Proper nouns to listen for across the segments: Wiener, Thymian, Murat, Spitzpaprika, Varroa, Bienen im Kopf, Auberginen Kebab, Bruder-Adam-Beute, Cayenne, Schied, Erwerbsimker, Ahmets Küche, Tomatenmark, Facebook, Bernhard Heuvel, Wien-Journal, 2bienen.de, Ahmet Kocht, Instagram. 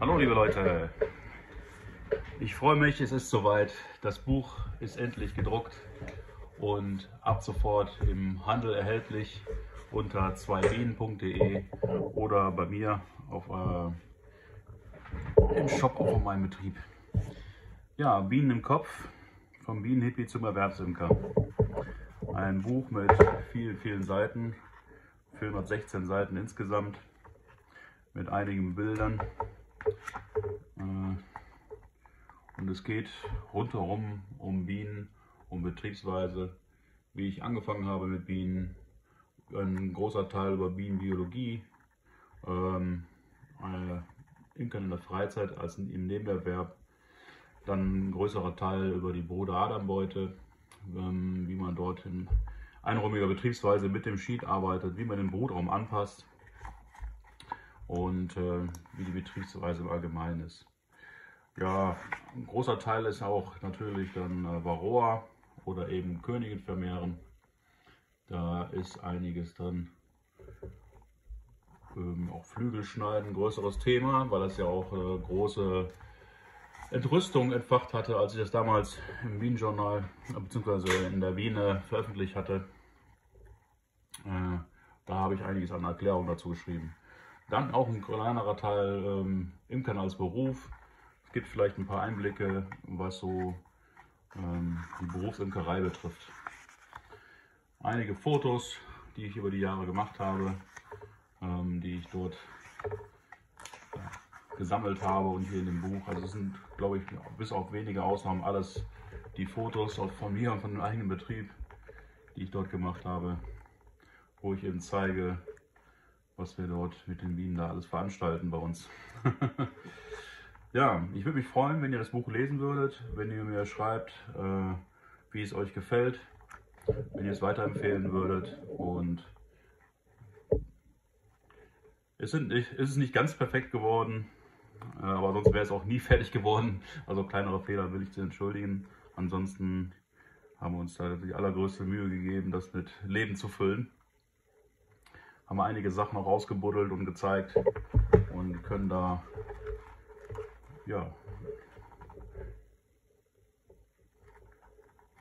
Hallo liebe Leute, ich freue mich, es ist soweit. Das Buch ist endlich gedruckt und ab sofort im Handel erhältlich unter 2bienen.de oder bei mir im Shop auf meinem Betrieb. Ja, Bienen im Kopf, vom Bienenhippie zum Erwerbsimker. Ein Buch mit vielen Seiten, 416 Seiten insgesamt, mit einigen Bildern. Und es geht rundherum um Bienen, um Betriebsweise, wie ich angefangen habe mit Bienen, ein großer Teil über Bienenbiologie, Imkern in der Freizeit als im Nebenerwerb, dann ein größerer Teil über die Bruder-Adam-Beute, wie man dort in einräumiger Betriebsweise mit dem Schied arbeitet, wie man den Brutraum anpasst und wie die Betriebsweise im Allgemeinen ist. Ja, ein großer Teil ist auch natürlich dann Varroa oder eben Königin vermehren. Da ist einiges drin. Auch Flügelschneiden, größeres Thema, weil das ja auch große Entrüstung entfacht hatte, als ich das damals im Wien-Journal bzw. in der Wiener veröffentlicht hatte. Da habe ich einiges an Erklärung dazu geschrieben. Dann auch ein kleinerer Teil Imkern als Beruf. Es gibt vielleicht ein paar Einblicke, was so die Berufsimkerei betrifft. Einige Fotos, die ich über die Jahre gemacht habe, die ich dort gesammelt habe und hier in dem Buch. Also es sind, glaube ich, bis auf wenige Ausnahmen alles die Fotos auch von mir und von dem eigenen Betrieb, die ich dort gemacht habe, wo ich eben zeige, was wir dort mit den Bienen da alles veranstalten bei uns. Ja, ich würde mich freuen, wenn ihr das Buch lesen würdet, wenn ihr mir schreibt, wie es euch gefällt, wenn ihr es weiterempfehlen würdet. Und es ist nicht ganz perfekt geworden, aber sonst wäre es auch nie fertig geworden. Also kleinere Fehler will ich zu entschuldigen. Ansonsten haben wir uns da die allergrößte Mühe gegeben, das mit Leben zu füllen. Haben wir einige Sachen noch rausgebuddelt und gezeigt und können da ja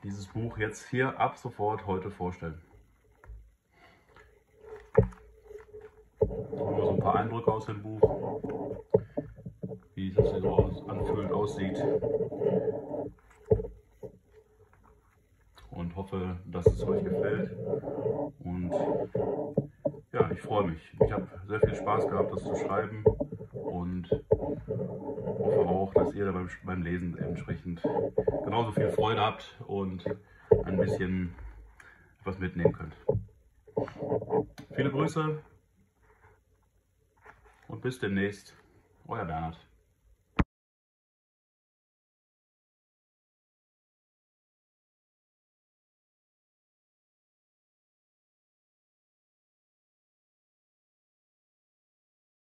dieses Buch jetzt hier ab sofort heute vorstellen. Nur so ein paar Eindrücke aus dem Buch, wie es sich so anfühlt, aussieht. Und hoffe, dass es euch gefällt. Und ja, ich freue mich. Ich habe sehr viel Spaß gehabt, das zu schreiben. Und hoffe auch, dass ihr da beim Lesen entsprechend genauso viel Freude habt und ein bisschen was mitnehmen könnt. Viele Grüße und bis demnächst. Euer Bernhard.